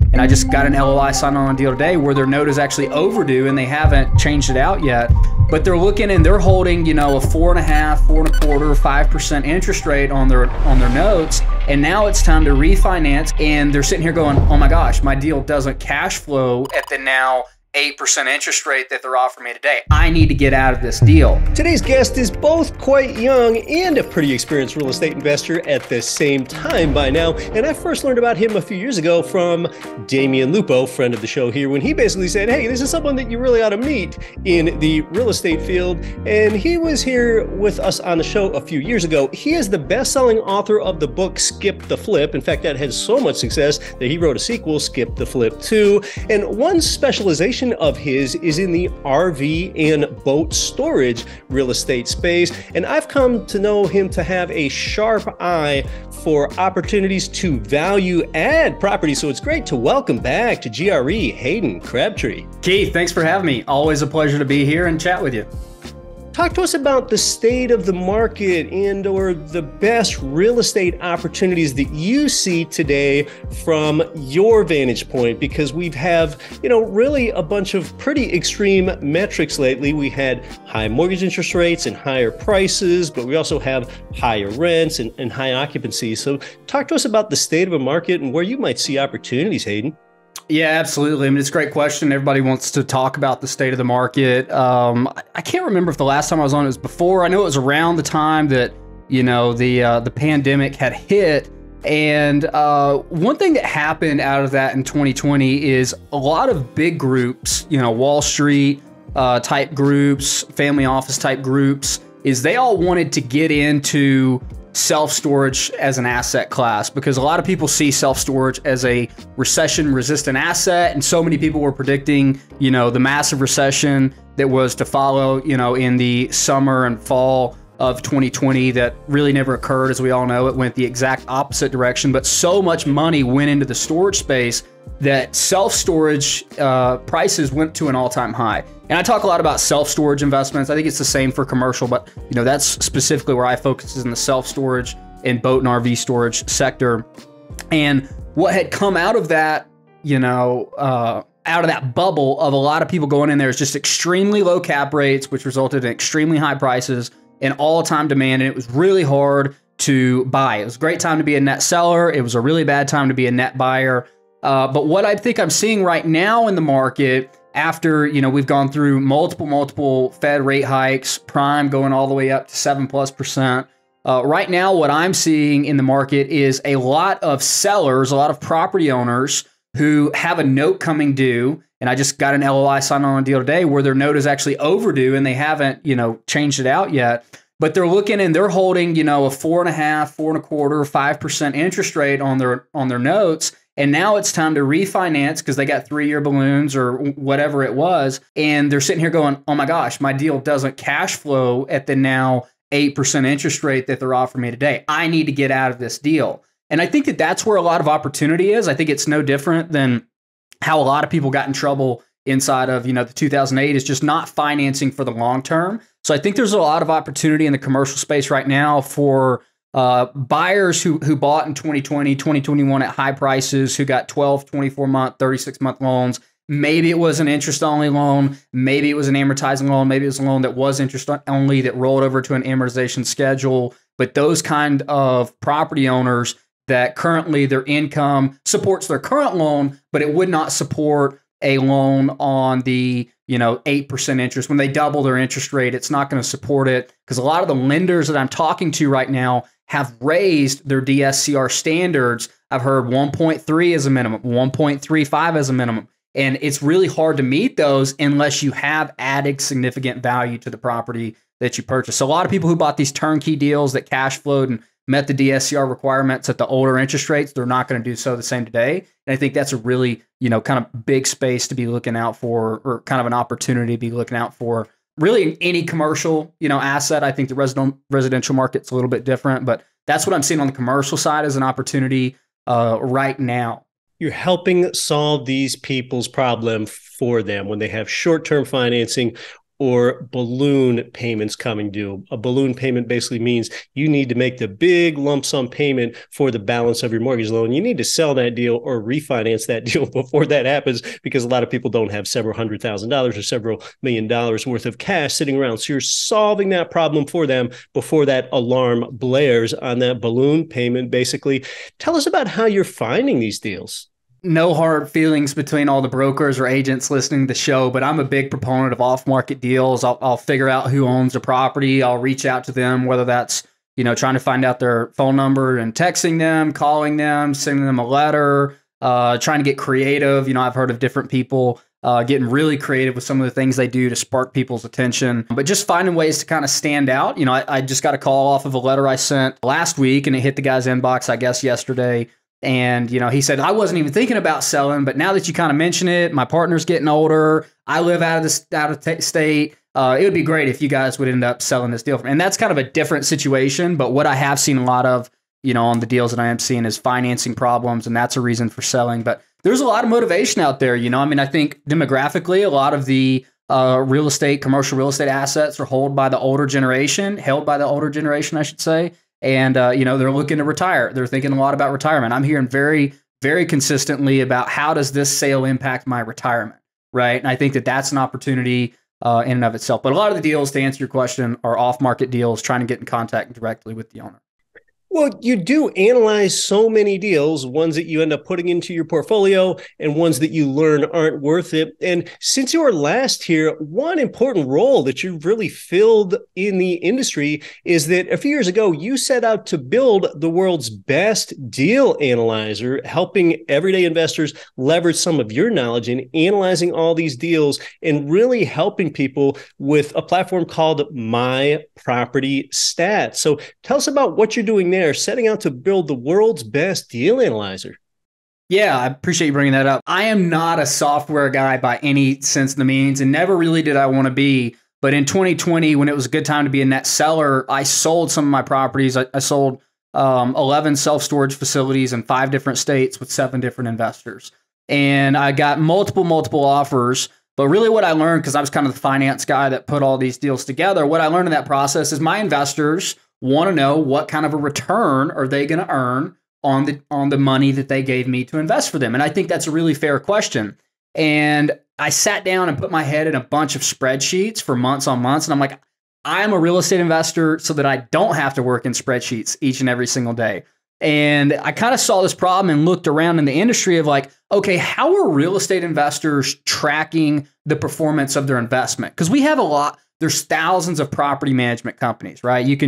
And I just got an LOI signed on a deal today where their note is actually overdue and they haven't changed it out yet. But they're looking and they're holding, you know, a 4.5%, 4.25%, 5% interest rate on their notes. And now it's time to refinance. And they're sitting here going, oh my gosh, my deal doesn't cash flow at the now 8% interest rate that they're offering me today. I need to get out of this deal. Today's guest is both quite young and a pretty experienced real estate investor at the same time by now. And I first learned about him a few years ago from Damien Lupo, friend of the show here, when he basically said, hey, this is someone that you really ought to meet in the real estate field. And he was here with us on the show a few years ago. He is the best-selling author of the book, Skip the Flip. In fact, that had so much success that he wrote a sequel, Skip the Flip 2. And one specialization of his is in the RV and boat storage real estate space. And I've come to know him to have a sharp eye for opportunities to value add property. So it's great to welcome back to GRE, Hayden Crabtree. Keith, thanks for having me. Always a pleasure to be here and chat with you. Talk to us about the state of the market and or the best real estate opportunities that you see today from your vantage point, because we've have, you know, really a bunch of pretty extreme metrics lately. We had high mortgage interest rates and higher prices, but we also have higher rents and high occupancy. So talk to us about the state of a market and where you might see opportunities, Hayden. Yeah, absolutely. I mean, it's a great question. Everybody wants to talk about the state of the market. I can't remember if the last time I was on it was before. I know it was around the time that, you know, the pandemic had hit. And one thing that happened out of that in 2020 is a lot of big groups, you know, Wall Street type groups, family office type groups, is they all wanted to get into self-storage as an asset class, because a lot of people see self-storage as a recession-resistant asset. And so many people were predicting, you know, the massive recession that was to follow, you know, in the summer and fall of 2020 that really never occurred. As we all know, it went the exact opposite direction, but so much money went into the storage space that self-storage prices went to an all-time high. And I talk a lot about self-storage investments. I think it's the same for commercial, but you know, that's specifically where I focus, is in the self-storage and boat and RV storage sector. And what had come out of that, you know, out of that bubble of a lot of people going in there is just extremely low cap rates, which resulted in extremely high prices and all-time demand. And it was really hard to buy. It was a great time to be a net seller. It was a really bad time to be a net buyer. But what I think I'm seeing right now in the market, after, you know, we've gone through multiple Fed rate hikes, prime going all the way up to 7+%. Right now, what I'm seeing in the market is a lot of sellers, a lot of property owners who have a note coming due. And I just got an LOI signed on a deal today where their note is actually overdue and they haven't, you know, changed it out yet. But they're looking and they're holding, you know, a 4.5%, 4.25%, 5% interest rate on their notes. And now it's time to refinance because they got 3-year balloons or whatever it was. And they're sitting here going, oh my gosh, my deal doesn't cash flow at the now 8% interest rate that they're offering me today. I need to get out of this deal. And I think that that's where a lot of opportunity is. I think it's no different than how a lot of people got in trouble inside of, you know, the 2008, is just not financing for the long term. So I think there's a lot of opportunity in the commercial space right now for buyers who bought in 2020, 2021 at high prices, who got 12, 24-month, 36-month loans. Maybe it was an interest-only loan. Maybe it was an amortizing loan. Maybe it was a loan that was interest-only that rolled over to an amortization schedule. But those kind of property owners that currently their income supports their current loan, but it would not support a loan on the, you know, 8% interest. When they double their interest rate, it's not going to support it, because a lot of the lenders that I'm talking to right now have raised their DSCR standards. I've heard 1.3 as a minimum, 1.35 as a minimum. And it's really hard to meet those unless you have added significant value to the property that you purchase. So a lot of people who bought these turnkey deals that cash flowed and met the DSCR requirements at the older interest rates, they're not going to do so the same today. And I think that's a really, you know, kind of big space to be looking out for, or kind of an opportunity to be looking out for. Really in any commercial, you know, asset. I think the residential market's a little bit different, but that's what I'm seeing on the commercial side as an opportunity right now. You're helping solve these people's problem for them when they have short-term financing or balloon payments coming due. A balloon payment basically means you need to make the big lump sum payment for the balance of your mortgage loan. You need to sell that deal or refinance that deal before that happens, because a lot of people don't have several $100,000 or several $1 million worth of cash sitting around. So you're solving that problem for them before that alarm blares on that balloon payment, basically. Tell us about how you're finding these deals. No hard feelings between all the brokers or agents listening to the show, but I'm a big proponent of off-market deals. I'll figure out who owns the property. I'll reach out to them, whether that's, you know, trying to find out their phone number and texting them, calling them, sending them a letter, trying to get creative. You know, I've heard of different people getting really creative with some of the things they do to spark people's attention, but just finding ways to kind of stand out. You know, I just got a call off of a letter I sent last week, and it hit the guy's inbox, I guess, yesterday. And, you know, he said, I wasn't even thinking about selling, but now that you kind of mention it, my partner's getting older. I live out of state. It would be great if you guys would end up selling this deal. And that's kind of a different situation. But what I have seen a lot of, you know, on the deals that I am seeing is financing problems. And that's a reason for selling. But there's a lot of motivation out there. You know, I mean, I think demographically, a lot of the real estate, commercial real estate assets are held by the older generation, I should say. And, you know, they're looking to retire. They're thinking a lot about retirement. I'm hearing very, very consistently about how does this sale impact my retirement, right? And I think that that's an opportunity in and of itself. But a lot of the deals, to answer your question, are off-market deals, trying to get in contact directly with the owner. Well, you do analyze so many deals, ones that you end up putting into your portfolio and ones that you learn aren't worth it. And since you were last here, one important role that you've really filled in the industry is that a few years ago, you set out to build the world's best deal analyzer, helping everyday investors leverage some of your knowledge in analyzing all these deals and really helping people with a platform called My Property Stats. So tell us about what you're doing there. They're setting out to build the world's best deal analyzer. Yeah, I appreciate you bringing that up. I am not a software guy by any sense of the means, and never really did I want to be. But in 2020, when it was a good time to be a net seller, I sold some of my properties. I sold 11 self-storage facilities in 5 different states with 7 different investors. And I got multiple offers. But really what I learned, because I was kind of the finance guy that put all these deals together, what I learned in that process is my investors want to know what kind of a return are they going to earn on the money that they gave me to invest for them. And I think that's a really fair question. And I sat down and put my head in a bunch of spreadsheets for months on months. And I'm like, I'm a real estate investor so that I don't have to work in spreadsheets each and every single day. And I kind of saw this problem and looked around in the industry of like, okay, how are real estate investors tracking the performance of their investment? Because we have there's thousands of property management companies, right?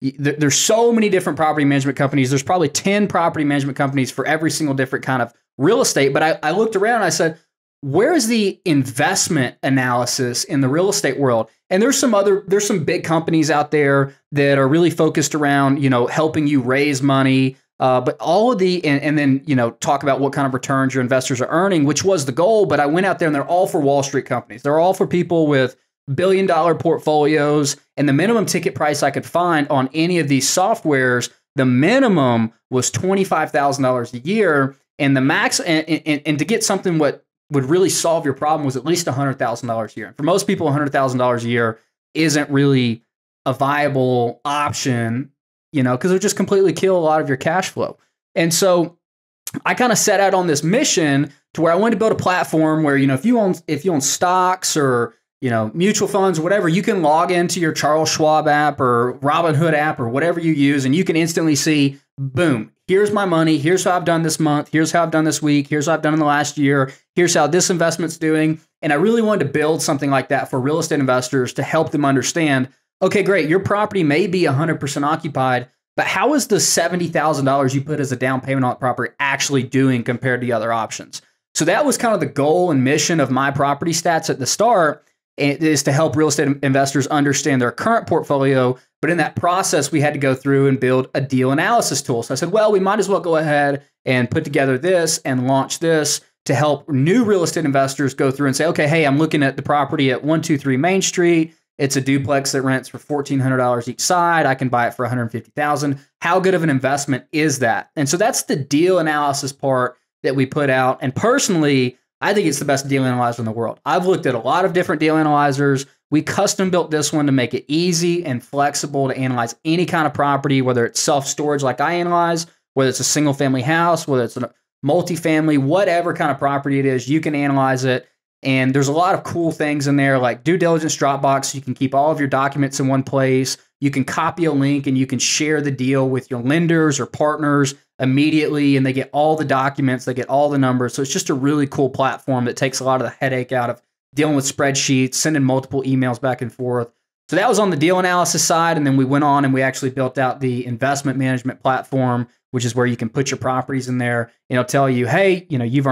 There's so many different property management companies. There's probably 10 property management companies for every single different kind of real estate. But I looked around and I said, where is the investment analysis in the real estate world? And there's some big companies out there that are really focused around, you know, helping you raise money. But all of the, and then, you know, talk about what kind of returns your investors are earning, which was the goal. But I went out there and they're all for Wall Street companies. They're all for people with billion-dollar portfolios, and the minimum ticket price I could find on any of these softwares, the minimum was $25,000 a year, and the max, and to get something what would really solve your problem was at least $100,000 a year. And for most people, $100,000 a year isn't really a viable option, you know, because it would just completely kill a lot of your cash flow. And so I kind of set out on this mission to where I wanted to build a platform where, you know, if you own stocks or, you know, mutual funds, whatever, you can log into your Charles Schwab app or Robinhood app or whatever you use, and you can instantly see, boom, here's my money. Here's how I've done this month. Here's how I've done this week. Here's how I've done in the last year. Here's how this investment's doing. And I really wanted to build something like that for real estate investors to help them understand, okay, great, your property may be 100% occupied, but how is the $70,000 you put as a down payment on that property actually doing compared to the other options? So that was kind of the goal and mission of My Property Stats at the start. It is to help real estate investors understand their current portfolio. But in that process, we had to go through and build a deal analysis tool. So I said, well, we might as well go ahead and put together this and launch this to help new real estate investors go through and say, okay, hey, I'm looking at the property at 123 Main Street. It's a duplex that rents for $1,400 each side. I can buy it for $150,000. How good of an investment is that? And so that's the deal analysis part that we put out. And personally, I think it's the best deal analyzer in the world. I've looked at a lot of different deal analyzers. We custom built this one to make it easy and flexible to analyze any kind of property, whether it's self-storage like I analyze, whether it's a single family house, whether it's a multifamily, whatever kind of property it is, you can analyze it. And there's a lot of cool things in there like due diligence Dropbox. You can keep all of your documents in one place. You can copy a link and you can share the deal with your lenders or partners immediately. And they get all the documents, they get all the numbers. So it's just a really cool platform that takes a lot of the headache out of dealing with spreadsheets, sending multiple emails back and forth. So that was on the deal analysis side. And then we went on and we actually built out the investment management platform, which is where you can put your properties in there. It'll tell you, hey, you know, you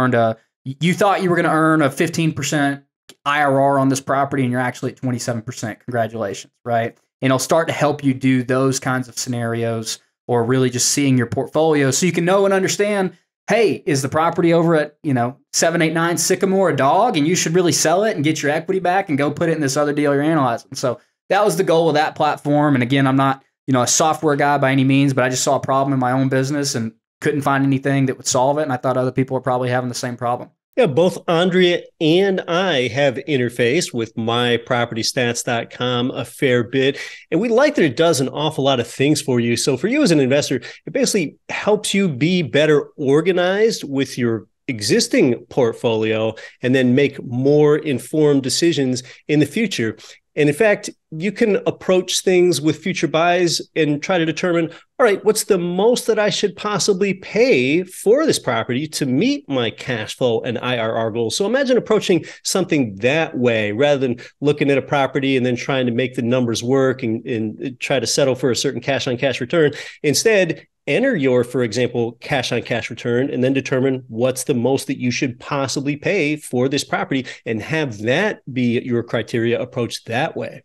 thought you were going to earn a 15% IRR on this property and you're actually at 27%. Congratulations, right? And it'll start to help you do those kinds of scenarios or really just seeing your portfolio so you can know and understand, hey, is the property over at, you know, 789 Sycamore a dog and you should really sell it and get your equity back and go put it in this other deal you're analyzing. So that was the goal of that platform. And again, I'm not, you know, a software guy by any means, but I just saw a problem in my own business and couldn't find anything that would solve it. And I thought other people were probably having the same problem. Yeah, both Andrea and I have interfaced with mypropertystats.com a fair bit, and we like that it does an awful lot of things for you. So for you as an investor, it basically helps you be better organized with your existing portfolio and then make more informed decisions in the future. And in fact, you can approach things with future buys and try to determine, all right, what's the most that I should possibly pay for this property to meet my cash flow and IRR goals? So imagine approaching something that way rather than looking at a property and then trying to make the numbers work and try to settle for a certain cash on cash return. Instead, enter your, for example, cash on cash return and then determine what's the most that you should possibly pay for this property and have that be your criteria approached that way.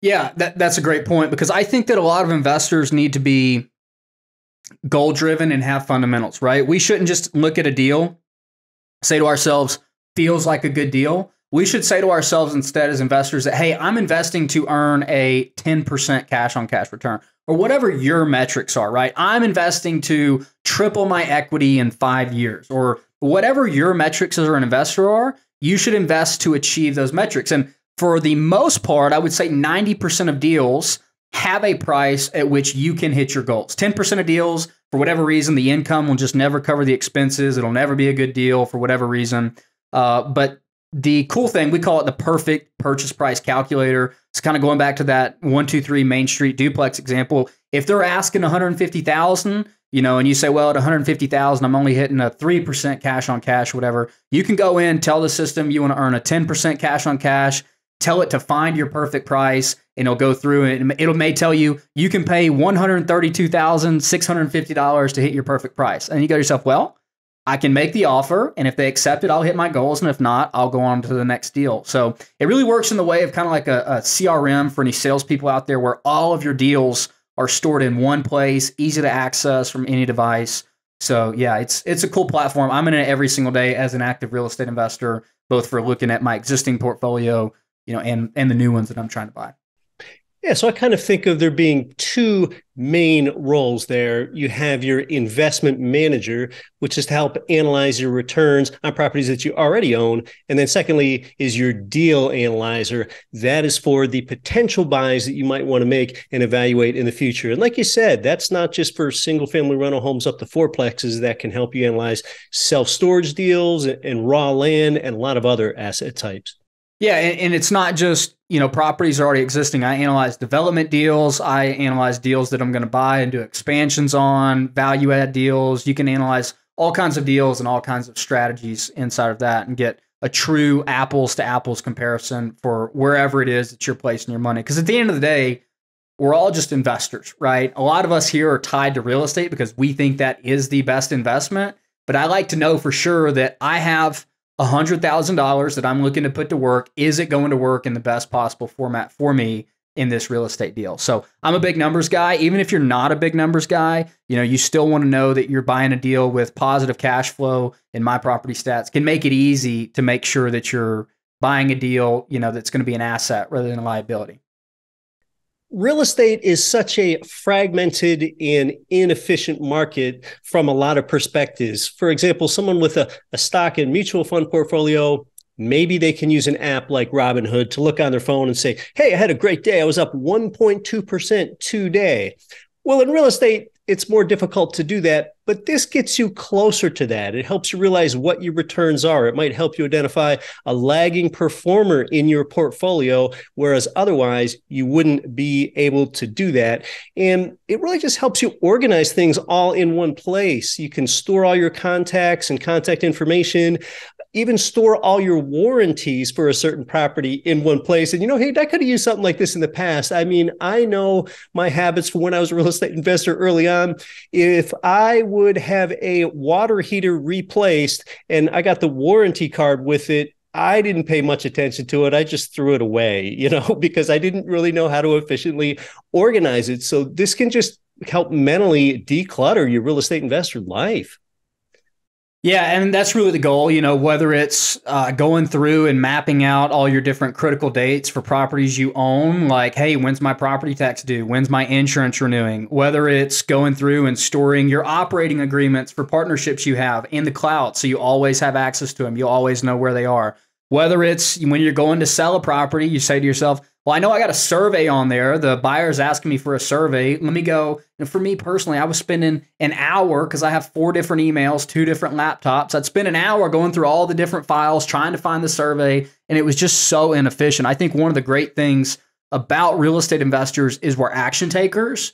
Yeah, that's a great point, because I think that a lot of investors need to be goal driven and have fundamentals, right? We shouldn't just look at a deal, say to ourselves, feels like a good deal. We should say to ourselves instead as investors that, hey, I'm investing to earn a 10% cash on cash return, or whatever your metrics are, right? I'm investing to triple my equity in 5 years, or whatever your metrics as an investor are, you should invest to achieve those metrics. And for the most part, I would say 90% of deals have a price at which you can hit your goals. 10% of deals, for whatever reason, the income will just never cover the expenses. It'll never be a good deal for whatever reason. But the cool thing, we call it the perfect purchase price calculator. It's kind of going back to that 123 Main Street duplex example. If they're asking $150,000, you know, and you say, well, at $150,000, I'm only hitting a 3% cash on cash, whatever. You can go in, tell the system you want to earn a 10% cash on cash, tell it to find your perfect price, and it'll go through and it'll may tell you, you can pay $132,650 to hit your perfect price. And you go to yourself, well, I can make the offer, and if they accept it, I'll hit my goals, and if not, I'll go on to the next deal. So it really works in the way of kind of like a CRM for any salespeople out there, where all of your deals are stored in one place, easy to access from any device. So yeah, it's a cool platform. I'm in it every single day as an active real estate investor, both for looking at my existing portfolio, you know, and the new ones that I'm trying to buy. Yeah, so I kind of think of there being two main roles there. You have your investment manager, which is to help analyze your returns on properties that you already own. And then secondly is your deal analyzer. That is for the potential buys that you might want to make and evaluate in the future. And like you said, that's not just for single family rental homes up to fourplexes. That can help you analyze self-storage deals and raw land and a lot of other asset types. Yeah, and it's not just, you know, properties are already existing. I analyze development deals. I analyze deals that I'm going to buy and do expansions on, value add deals. You can analyze all kinds of deals and all kinds of strategies inside of that and get a true apples to apples comparison for wherever it is that you're placing your money. Because at the end of the day, we're all just investors, right? A lot of us here are tied to real estate because we think that is the best investment. But I like to know for sure that I have $100,000 that I'm looking to put to work. Is it going to work in the best possible format for me in this real estate deal? So I'm a big numbers guy. Even if you're not a big numbers guy, you know, you still want to know that you're buying a deal with positive cash flow, and My Property Stats can make it easy to make sure that you're buying a deal, you know, that's going to be an asset rather than a liability. Real estate is such a fragmented and inefficient market from a lot of perspectives. For example, someone with a stock and mutual fund portfolio Maybe they can use an app like Robinhood to look on their phone and say, hey, I had a great day. I was up 1.2% today. Well, in real estate, it's more difficult to do that, but this gets you closer to that. It helps you realize what your returns are. It might help you identify a lagging performer in your portfolio, whereas otherwise you wouldn't be able to do that. And it really just helps you organize things all in one place. You can store all your contacts and contact information, even store all your warranties for a certain property in one place. And, you know, hey, I could have used something like this in the past. I mean, I know my habits from when I was a real estate investor early on. If I would have a water heater replaced and I got the warranty card with it, I didn't pay much attention to it. I just threw it away, you know, because I didn't really know how to efficiently organize it. So this can just help mentally declutter your real estate investor life. Yeah, and that's really the goal, you know, whether it's going through and mapping out all your different critical dates for properties you own, like, hey, when's my property tax due? When's my insurance renewing? Whether it's going through and storing your operating agreements for partnerships you have in the cloud so you always have access to them, you always know where they are. Whether it's when you're going to sell a property, you say to yourself, well, I know I got a survey on there. The buyer's asking me for a survey. Let me go. And for me personally, I was spending an hour because I have 4 different emails, 2 different laptops. I'd spend an hour going through all the different files, trying to find the survey. And it was just so inefficient. I think one of the great things about real estate investors is we're action takers.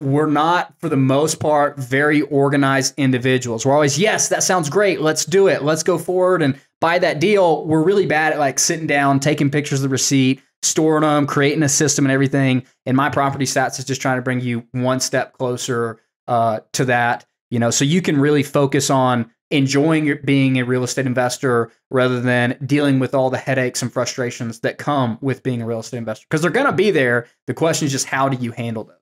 We're not, for the most part, very organized individuals. We're always, yes, that sounds great. Let's do it. Let's go forward and buy that deal. We're really bad at like sitting down, taking pictures of the receipt, storing them, creating a system and everything. And My Property Stats is just trying to bring you one step closer to that, you know, so you can really focus on enjoying being a real estate investor rather than dealing with all the headaches and frustrations that come with being a real estate investor, because they're going to be there. The question is just, how do you handle them?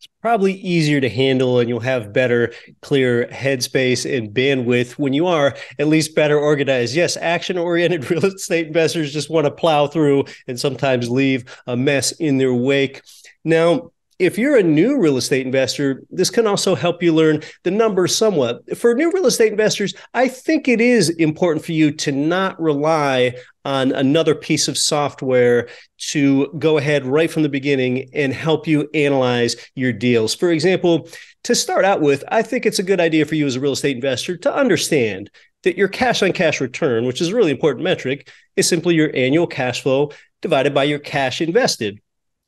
It's probably easier to handle, and you'll have better, clear headspace and bandwidth when you are at least better organized. Yes, action-oriented real estate investors just want to plow through and sometimes leave a mess in their wake. Now, if you're a new real estate investor, this can also help you learn the numbers somewhat. For new real estate investors, I think it is important for you to not rely on another piece of software to go ahead right from the beginning and help you analyze your deals. For example, to start out with, I think it's a good idea for you as a real estate investor to understand that your cash on cash return, which is a really important metric, is simply your annual cash flow divided by your cash invested.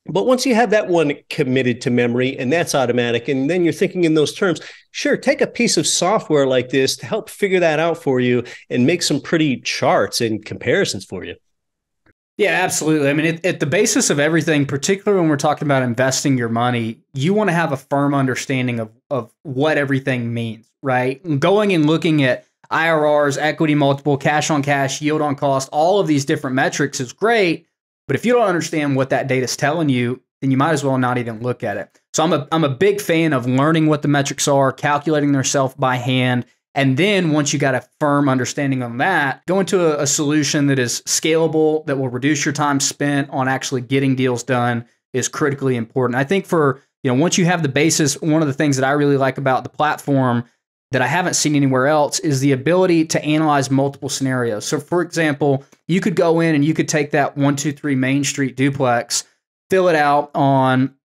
But once you have that one committed to memory, and that's automatic, and then you're thinking in those terms, sure, take a piece of software like this to help figure that out for you and make some pretty charts and comparisons for you. Yeah, absolutely. I mean, at the basis of everything, particularly when we're talking about investing your money, you want to have a firm understanding of what everything means, right? Going and looking at IRRs, equity multiple, cash on cash, yield on cost, all of these different metrics is great. But if you don't understand what that data is telling you, then you might as well not even look at it. So I'm a big fan of learning what the metrics are, calculating themselves by hand. And then once you got a firm understanding on that, go into a solution that is scalable, that will reduce your time spent on actually getting deals done is critically important. I think for, you know, once you have the basis, one of the things that I really like about the platform that I haven't seen anywhere else is the ability to analyze multiple scenarios. So for example, you could go in and you could take that 123 Main Street duplex, fill it out on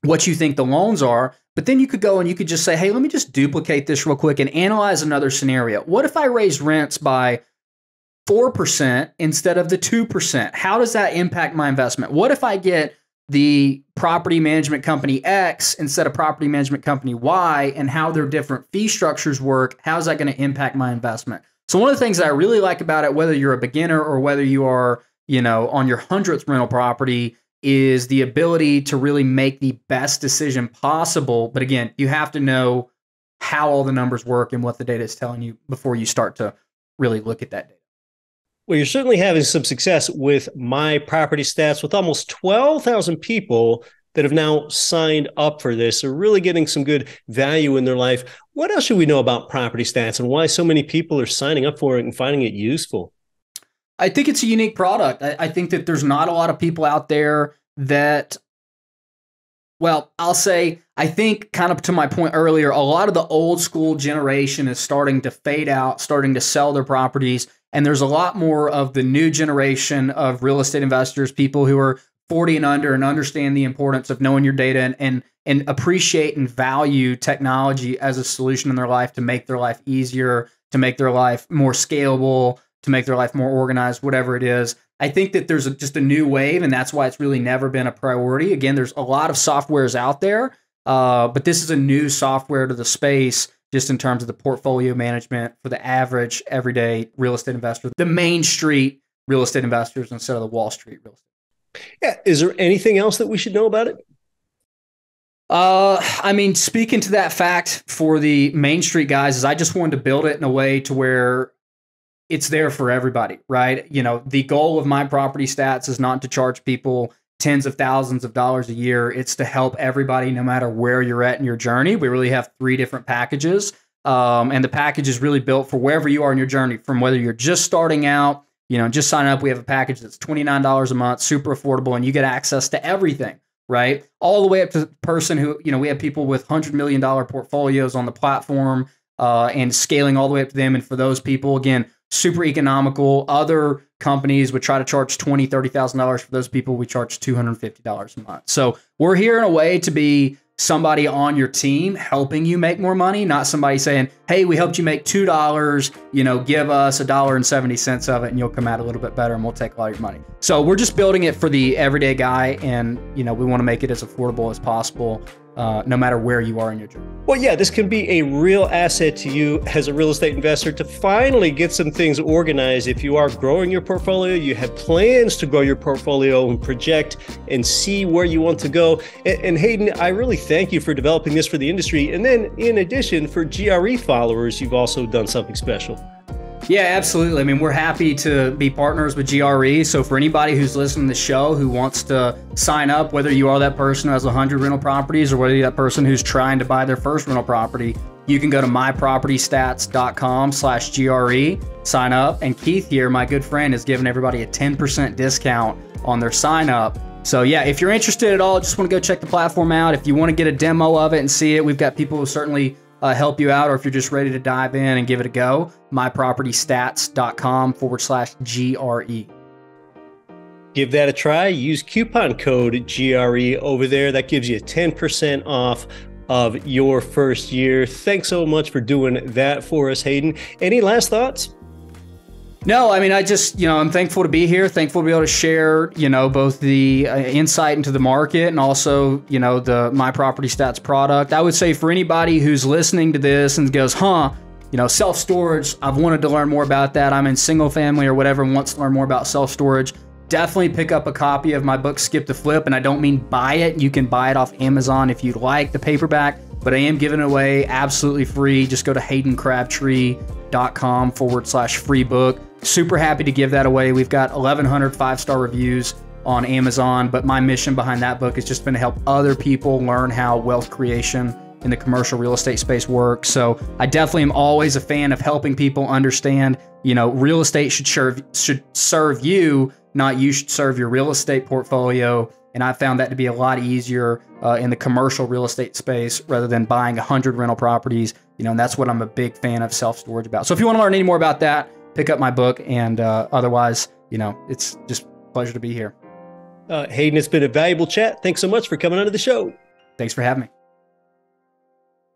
what you think the loans are, but then you could go and you could just say, hey, let me just duplicate this real quick and analyze another scenario. What if I raise rents by 4% instead of the 2%? How does that impact my investment? What if I get the property management company X instead of property management company Y and how their different fee structures work? How's that going to impact my investment? So one of the things that I really like about it, whether you're a beginner or whether you are, you know, on your 100th rental property, is the ability to really make the best decision possible. But again, you have to know how all the numbers work and what the data is telling you before you start to really look at that data. Well, you're certainly having some success with My Property Stats with almost 12,000 people that have now signed up for this. They're really getting some good value in their life. What else should we know about Property Stats and why so many people are signing up for it and finding it useful? I think it's a unique product. I think that there's not a lot of people out there that, well, I'll say, I think kind of to my point earlier, a lot of the old school generation is starting to fade out, starting to sell their properties. And there's a lot more of the new generation of real estate investors, people who are 40 and under, and understand the importance of knowing your data and appreciate and value technology as a solution in their life to make their life easier, to make their life more scalable, to make their life more organized, whatever it is. I think that there's just a new wave, and that's why it's really never been a priority. Again, there's a lot of softwares out there, but this is a new software to the space, just in terms of the portfolio management for the average everyday real estate investor, the Main Street real estate investors instead of the Wall Street real estate. Yeah. Is there anything else that we should know about it? I mean, speaking to that fact for the Main Street guys is I just wanted to build it in a way to where it's there for everybody, right? You know, the goal of My Property Stats is not to charge people tens of thousands of dollars a year. It's to help everybody, no matter where you're at in your journey. We really have 3 different packages. And the package is really built for wherever you are in your journey, from whether you're just starting out, you know, just sign up. We have a package that's $29 a month, super affordable, and you get access to everything, right? All the way up to the person who, you know, we have people with $100 million portfolios on the platform and scaling all the way up to them. And for those people, again, super economical. Other companies would try to charge $20,000, $30,000 for those people. We charge $250 a month. So we're here in a way to be somebody on your team helping you make more money, not somebody saying, hey, we helped you make $2, you know, give us $1.70 of it and you'll come out a little bit better and we'll take all your money. So we're just building it for the everyday guy. And, you know, we want to make it as affordable as possible, no matter where you are in your journey. Well, yeah, this can be a real asset to you as a real estate investor to finally get some things organized. If you are growing your portfolio, you have plans to grow your portfolio and project and see where you want to go. And Hayden, I really thank you for developing this for the industry. And then in addition, for GRE followers, you've also done something special. Yeah, absolutely. I mean, we're happy to be partners with GRE. So for anybody who's listening to the show who wants to sign up, whether you are that person who has 100 rental properties or whether you're that person who's trying to buy their first rental property, you can go to mypropertystats.com/GRE, sign up. And Keith here, my good friend, is giving everybody a 10% discount on their sign up. So yeah, if you're interested at all, just want to go check the platform out. If you want to get a demo of it and see it, we've got people who certainly help you out, or if you're just ready to dive in and give it a go, mypropertystats.com/GRE. Give that a try. Use coupon code GRE over there. That gives you 10% off of your first year. Thanks so much for doing that for us, Hayden. Any last thoughts? No, I mean, I just, you know, I'm thankful to be here, thankful to be able to share, you know, both the insight into the market and also, you know, the My Property Stats product. I would say for anybody who's listening to this and goes, huh, you know, self-storage, I've wanted to learn more about that. I'm in single family or whatever and wants to learn more about self-storage. Definitely pick up a copy of my book, Skip the Flip. And I don't mean buy it. You can buy it off Amazon if you'd like, the paperback, but I am giving it away absolutely free. Just go to haydencrabtree.com/free book. Super happy to give that away. We've got 1,100 5-star reviews on Amazon, but my mission behind that book has just been to help other people learn how wealth creation in the commercial real estate space works. So I definitely am always a fan of helping people understand, you know, real estate should serve you, not you should serve your real estate portfolio. And I found that to be a lot easier in the commercial real estate space rather than buying 100 rental properties, you know, and that's what I'm a big fan of self-storage about. So if you want to learn any more about that, pick up my book, and otherwise, you know, it's just a pleasure to be here. Hayden, it's been a valuable chat. Thanks so much for coming onto the show. Thanks for having me.